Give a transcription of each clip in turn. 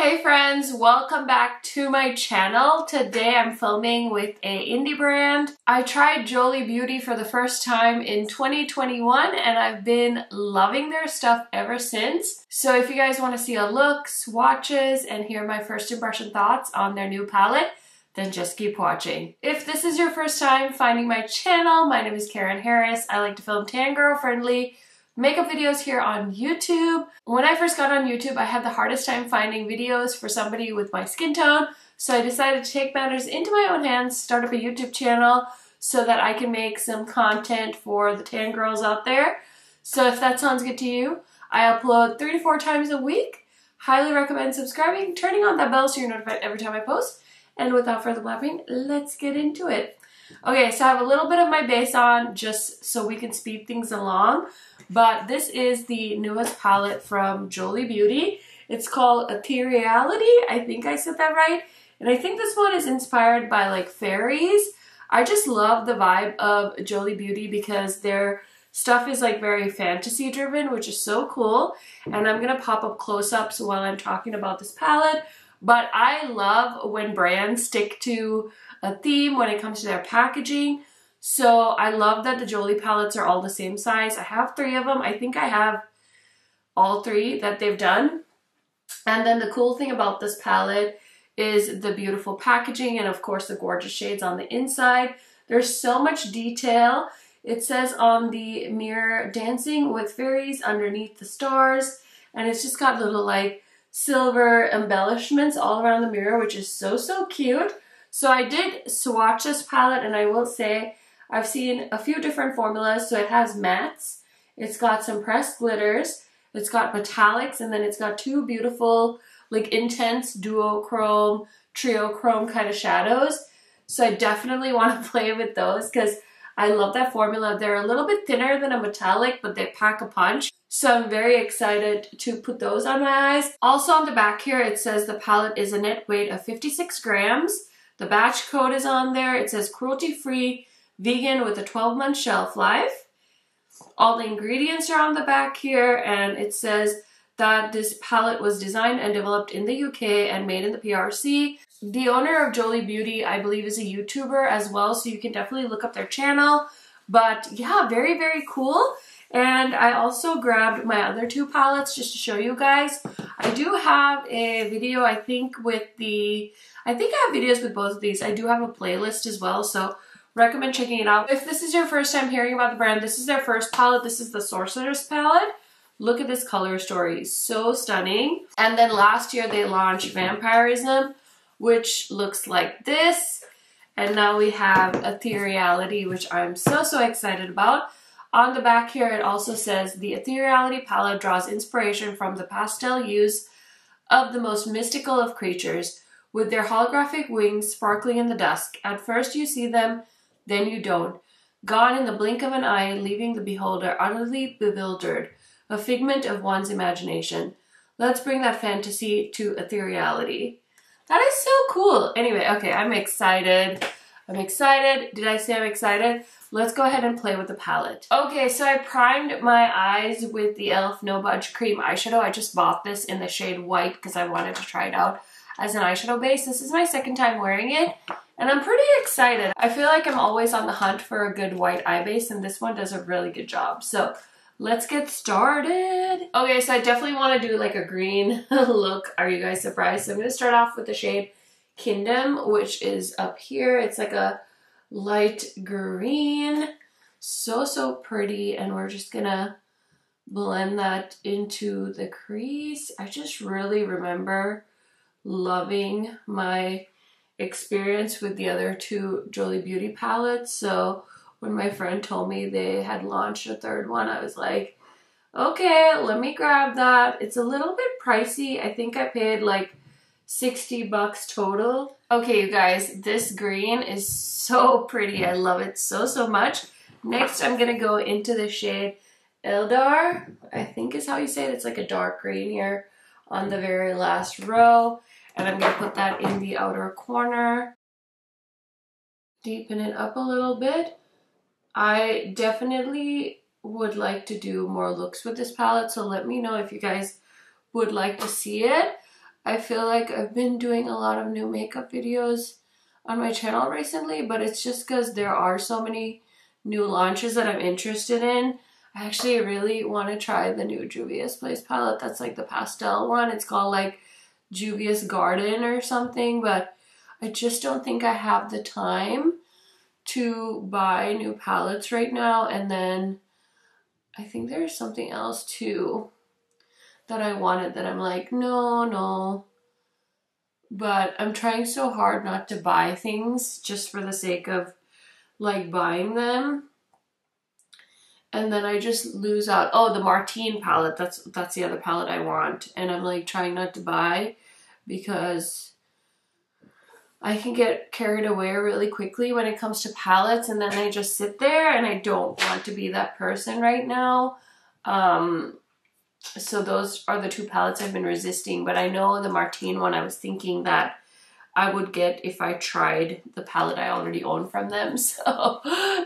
Hey friends, welcome back to my channel. Today I'm filming with an indie brand. I tried Jolie Beauty for the first time in 2021 and I've been loving their stuff ever since. So if you guys want to see a look, swatches, and hear my first impression thoughts on their new palette, then just keep watching. If this is your first time finding my channel, my name is Karen Harris. I like to film tan girl friendly makeup videos here on YouTube. When I first got on YouTube, I had the hardest time finding videos for somebody with my skin tone, so I decided to take matters into my own hands, start up a YouTube channel so that I can make some content for the tan girls out there. So if that sounds good to you, I upload 3 to 4 times a week. Highly recommend subscribing, turning on that bell so you're notified every time I post, and without further blabbing, let's get into it. Okay, so I have a little bit of my base on just so we can speed things along, but this is the newest palette from Jolie Beauty. It's called Ethereality. I think I said that right. And I think this one is inspired by like fairies. I just love the vibe of Jolie Beauty because their stuff is like very fantasy driven, which is so cool. And I'm going to pop up close-ups while I'm talking about this palette. But I love when brands stick to a theme when it comes to their packaging. So I love that the Jolie palettes are all the same size. I have 3 of them. I think I have all 3 that they've done. And then the cool thing about this palette is the beautiful packaging and of course the gorgeous shades on the inside. There's so much detail. It says on the mirror, dancing with fairies underneath the stars. And it's just got little like silver embellishments all around the mirror, which is so cute. So I did swatch this palette, and I will say I've seen a few different formulas. So it has mattes, it's got some pressed glitters, it's got metallics, and then it's got 2 beautiful like intense duochrome, triochrome kind of shadows. So I definitely want to play with those because I love that formula. They're a little bit thinner than a metallic, but they pack a punch. So I'm very excited to put those on my eyes. Also on the back here, it says the palette is a net weight of 56 grams. The batch code is on there. It says cruelty-free, vegan with a 12-month shelf life. All the ingredients are on the back here, and it says that this palette was designed and developed in the UK and made in the PRC. The owner of Jolie Beauty, I believe, is a YouTuber as well, so you can definitely look up their channel. But yeah, very, very cool. And I also grabbed my other 2 palettes just to show you guys. I do have a video, I think, with the... I think I have videos with both of these. I do have a playlist as well, so recommend checking it out. If this is your first time hearing about the brand, this is their first palette. This is the Sorceress palette. Look at this color story. So stunning. And then last year they launched Vampirism, which looks like this. And now we have Ethereality, which I'm so excited about. On the back here, it also says, the Ethereality palette draws inspiration from the pastel hues of the most mystical of creatures, with their holographic wings sparkling in the dusk. At first you see them, then you don't. Gone in the blink of an eye, leaving the beholder utterly bewildered, a figment of one's imagination. Let's bring that fantasy to Ethereality. That is so cool. Anyway, okay, I'm excited. I'm excited. Did I say I'm excited? Let's go ahead and play with the palette. Okay, so I primed my eyes with the ELF No Budge Cream Eyeshadow. I just bought this in the shade white because I wanted to try it out as an eyeshadow base. This is my 2nd time wearing it, and I'm pretty excited. I feel like I'm always on the hunt for a good white eye base, and this one does a really good job. So let's get started. Okay, so I definitely want to do like a green look. Are you guys surprised? So I'm going to start off with the shade Kingdom, which is up here. It's like a light green. So pretty, and we're just going to blend that into the crease. I just really remember loving my experience with the other 2 Jolie Beauty palettes. So when my friend told me they had launched a 3rd one, I was like, okay, let me grab that. It's a little bit pricey. I think I paid like $60 total. Okay, you guys, this green is so pretty. I love it so much. Next, I'm gonna go into the shade Eldar, I think is how you say it. It's like a dark green here on the very last row, and I'm gonna put that in the outer corner. Deepen it up a little bit. I definitely would like to do more looks with this palette, so let me know if you guys would like to see it. I feel like I've been doing a lot of new makeup videos on my channel recently, but it's just because there are so many new launches that I'm interested in. I actually really want to try the new Juvia's Place palette. That's like the pastel one. It's called like Juvia's Garden or something, but I just don't think I have the time to buy new palettes right now. And then I think there's something else too that I wanted that I'm like, no. But I'm trying so hard not to buy things just for the sake of like buying them. And then I just lose out. Oh, the Martine palette. That's the other palette I want. And I'm like trying not to buy because I can get carried away really quickly when it comes to palettes. And then I just sit there and I don't want to be that person right now. So those are the two palettes I've been resisting. But I know the Martine one I was thinking that I would get if I tried the palette I already own from them. So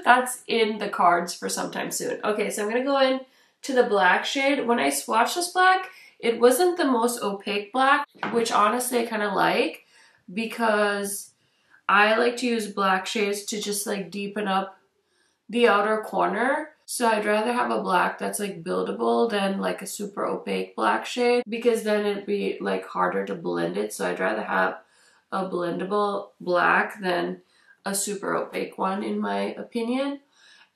that's in the cards for sometime soon. Okay, so I'm going to go in to the black shade. When I swatched this black, it wasn't the most opaque black, which honestly I kind of like because I like to use black shades to just like deepen up the outer corner. So I'd rather have a black that's like buildable than like a super opaque black shade, because then it'd be like harder to blend it. So I'd rather have a blendable black than a super opaque one, in my opinion.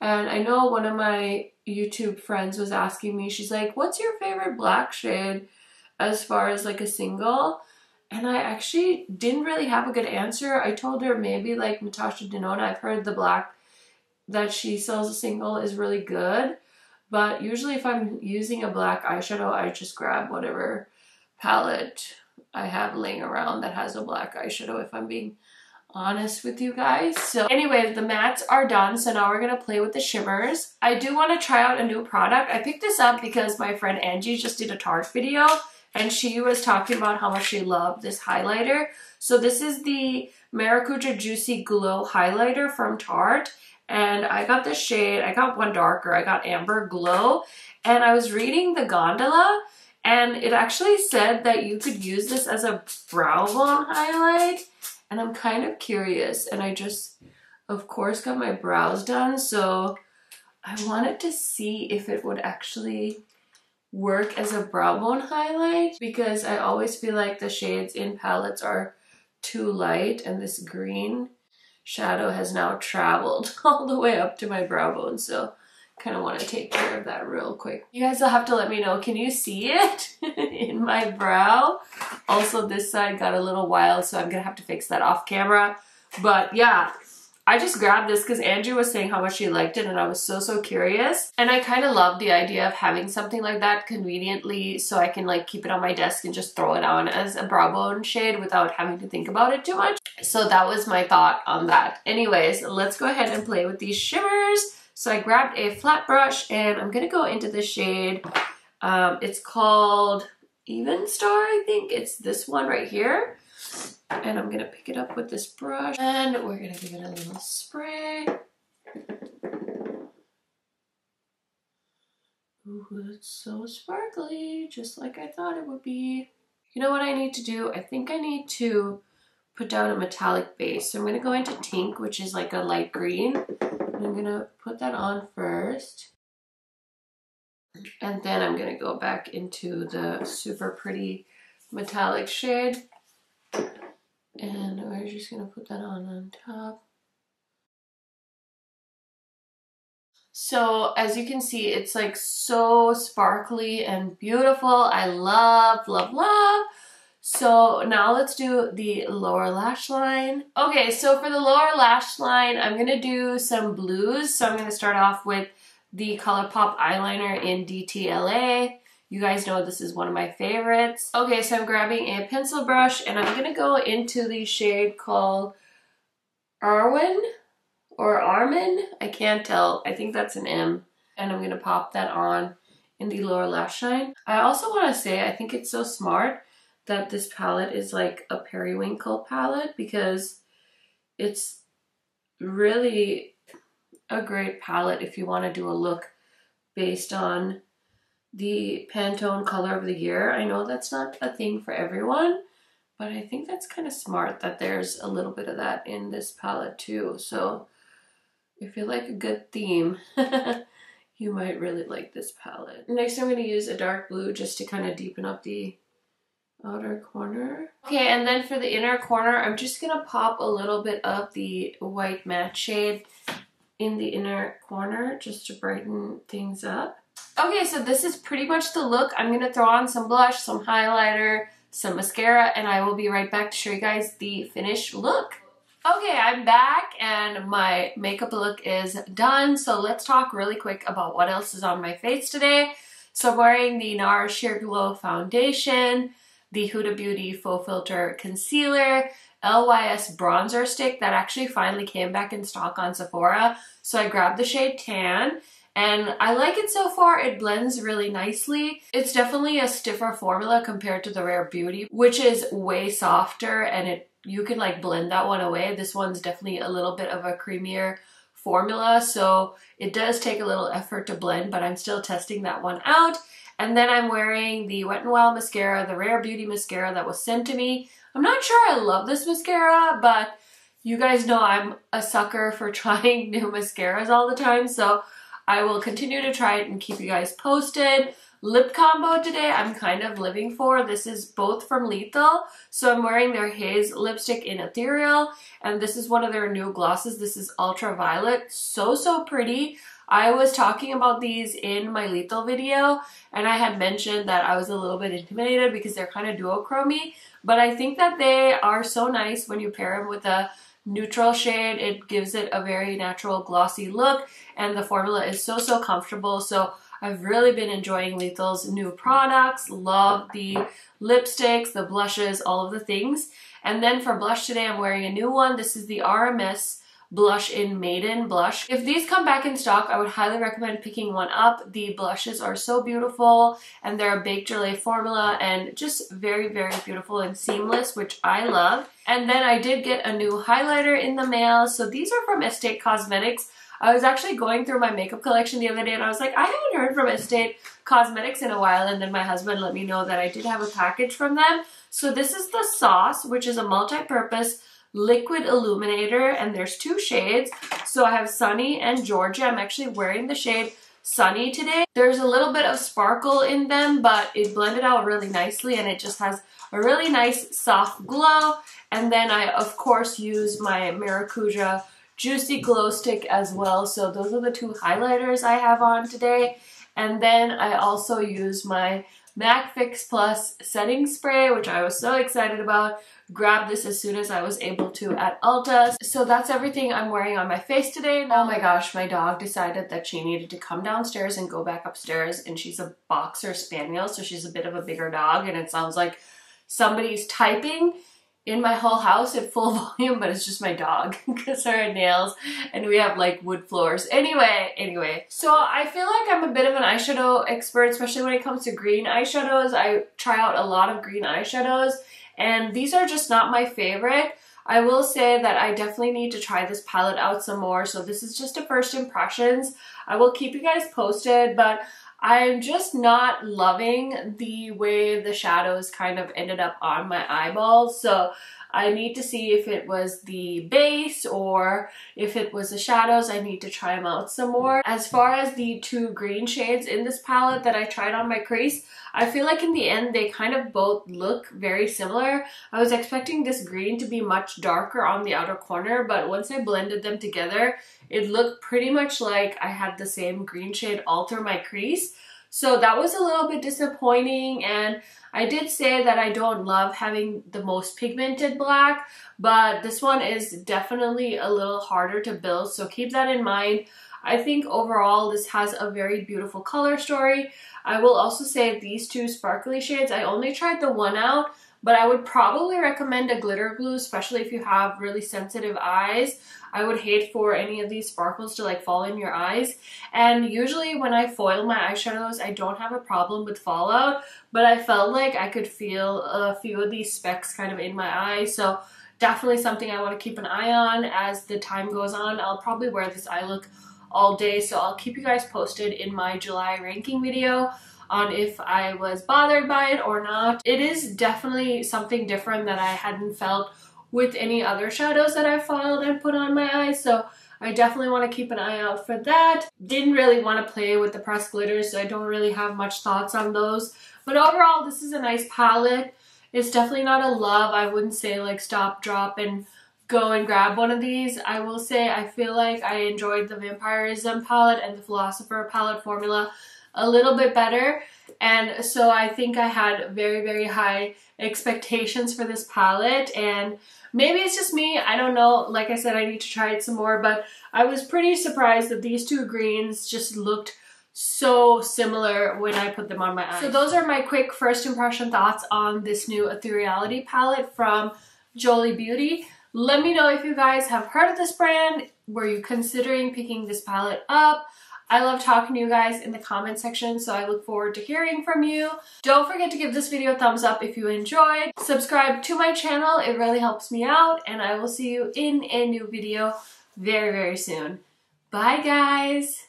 And I know one of my YouTube friends was asking me, she's like, what's your favorite black shade as far as like a single? And I actually didn't really have a good answer. I told her maybe like Natasha Denona. I've heard the black that she sells a single is really good, but usually if I'm using a black eyeshadow, I just grab whatever palette I have laying around that has a black eyeshadow, if I'm being honest with you guys. So anyway, the mattes are done, so now we're gonna play with the shimmers. I do want to try out a new product. I picked this up because my friend Angie just did a Tarte video and she was talking about how much she loved this highlighter. So this is the Maracuja Juicy Glow highlighter from Tarte, and I got this shade. I got one darker, I got Amber Glow, and I was reading the gondola and it actually said that you could use this as a brow bone highlight, and I'm kind of curious. And I just, of course, got my brows done, so I wanted to see if it would actually work as a brow bone highlight, because I always feel like the shades in palettes are too light, and this green shadow has now traveled all the way up to my brow bone, so kind of want to take care of that real quick. You guys will have to let me know, can you see it in my brow? Also, this side got a little wild, so I'm gonna have to fix that off camera. But yeah, I just grabbed this because Andrew was saying how much she liked it, and I was so curious. And I kind of love the idea of having something like that conveniently, so I can like keep it on my desk and just throw it on as a brow bone shade without having to think about it too much. So that was my thought on that. Anyways, let's go ahead and play with these shimmers. So I grabbed a flat brush and I'm gonna go into the shade, it's called Even Star, I think. It's this one right here. And I'm gonna pick it up with this brush and we're gonna give it a little spray. Ooh, it's so sparkly, just like I thought it would be. You know what I need to do? I think I need to put down a metallic base. So I'm gonna go into Tink, which is like a light green. I'm gonna put that on first, and then I'm gonna go back into the super pretty metallic shade, and we're just gonna put that on top. So as you can see, it's like so sparkly and beautiful. I love. So now let's do the lower lash line. Okay, so for the lower lash line, I'm gonna do some blues. So I'm gonna start off with the ColourPop eyeliner in DTLA. You guys know this is one of my favorites. Okay, so I'm grabbing a pencil brush and I'm gonna go into the shade called Armin. I can't tell, I think that's an M. And I'm gonna pop that on in the lower lash line. I also wanna say, I think it's so smart that this palette is like a periwinkle palette, because it's really a great palette if you want to do a look based on the Pantone color of the year. I know that's not a thing for everyone, But I think that's kind of smart that there's a little bit of that in this palette too. So if you like a good theme, you might really like this palette. Next, I'm going to use a dark blue just to kind of deepen up the outer corner. Okay, and then for the inner corner, I'm just going to pop a little bit of the white matte shade in the inner corner just to brighten things up. Okay, so this is pretty much the look. I'm going to throw on some blush, some highlighter, some mascara, and I will be right back to show you guys the finished look. Okay, I'm back and my makeup look is done. So let's talk really quick about what else is on my face today. So I'm wearing the NARS Sheer Glow Foundation, the Huda Beauty Faux Filter Concealer, LYS Bronzer Stick that actually finally came back in stock on Sephora. So I grabbed the shade Tan. And I like it so far. It blends really nicely. It's definitely a stiffer formula compared to the Rare Beauty, which is way softer, and you can like blend that one away. This one's definitely a little bit of a creamier formula, so it does take a little effort to blend, but I'm still testing that one out. And then I'm wearing the Wet n Wild mascara, the Rare Beauty mascara that was sent to me. I'm not sure I love this mascara, but you guys know I'm a sucker for trying new mascaras all the time, so I will continue to try it and keep you guys posted. Lip combo today I'm kind of living for. This is both from Lethal. So I'm wearing their Haze lipstick in Ethereal, and this is one of their new glosses. This is Ultraviolet. So, so pretty. I was talking about these in my Lethal video, and I had mentioned that I was a little bit intimidated because they're kind of duochrome-y, but I think that they are so nice when you pair them with a neutral shade. It gives it a very natural glossy look, and the formula is so, so comfortable. So I've really been enjoying Lethal's new products. Love the lipsticks, the blushes, all of the things. And then for blush today, I'm wearing a new one. This is the RMS blush in Maiden Blush. If these come back in stock, I would highly recommend picking one up. The blushes are so beautiful, and they're a baked gelée formula and just very, very beautiful and seamless, which I love. And then I did get a new highlighter in the mail. So these are from Estate Cosmetics. I was actually going through my makeup collection the other day, and I was like, I haven't heard from Estate Cosmetics in a while, and then my husband let me know that I did have a package from them. So this is the Sauce, which is a multi-purpose liquid illuminator, and there's two shades. So I have Sunny and Georgia. I'm actually wearing the shade Sunny today. There's a little bit of sparkle in them, but it blended out really nicely, and it just has a really nice soft glow. And then I of course use my Maracuja Juicy Glow Stick as well. So those are the two highlighters I have on today. And then I also use my MAC Fix Plus setting spray, which I was so excited about. Grabbed this as soon as I was able to at Ulta. So that's everything I'm wearing on my face today. Oh my gosh, my dog decided that she needed to come downstairs and go back upstairs, and she's a boxer spaniel, so she's a bit of a bigger dog, and it sounds like somebody's typing in my whole house at full volume, but it's just my dog because her nails, and we have like wood floors. Anyway, so I feel like I'm a bit of an eyeshadow expert, especially when it comes to green eyeshadows. I try out a lot of green eyeshadows, and these are just not my favorite. I will say that I definitely need to try this palette out some more. So this is just a first impressions. I will keep you guys posted, but I'm just not loving the way the shadows kind of ended up on my eyeballs. So I need to see if it was the base or if it was the shadows. I need to try them out some more. As far as the two green shades in this palette that I tried on my crease, I feel like in the end they kind of both look very similar. I was expecting this green to be much darker on the outer corner, but once I blended them together, it looked pretty much like I had the same green shade all through my crease. So that was a little bit disappointing, and I did say that I don't love having the most pigmented black, but this one is definitely a little harder to build, so keep that in mind. I think overall this has a very beautiful color story. I will also say these two sparkly shades, I only tried the one out, but I would probably recommend a glitter glue, especially if you have really sensitive eyes. I would hate for any of these sparkles to like fall in your eyes. And usually when I foil my eyeshadows, I don't have a problem with fallout, but I felt like I could feel a few of these specks kind of in my eye. So definitely something I want to keep an eye on as the time goes on. I'll probably wear this eye look all day, so I'll keep you guys posted in my July ranking video on if I was bothered by it or not. It is definitely something different that I hadn't felt with any other shadows that I filed and put on my eyes, so I definitely want to keep an eye out for that. Didn't really want to play with the pressed glitters, so I don't really have much thoughts on those. But overall, this is a nice palette. It's definitely not a love. I wouldn't say like stop, drop, and go and grab one of these. I will say I feel like I enjoyed the Vampirism palette and the Philosopher palette formula a little bit better. And so I think I had very, very high expectations for this palette, and maybe it's just me, I don't know. Like I said, I need to try it some more, but I was pretty surprised that these two greens just looked so similar when I put them on my eyes. So those are my quick first impression thoughts on this new Ethereality palette from Jolie Beauty. Let me know if you guys have heard of this brand. Were you considering picking this palette up? I love talking to you guys in the comment section, so I look forward to hearing from you. Don't forget to give this video a thumbs up if you enjoyed. Subscribe to my channel, it really helps me out, and I will see you in a new video very, very soon. Bye guys!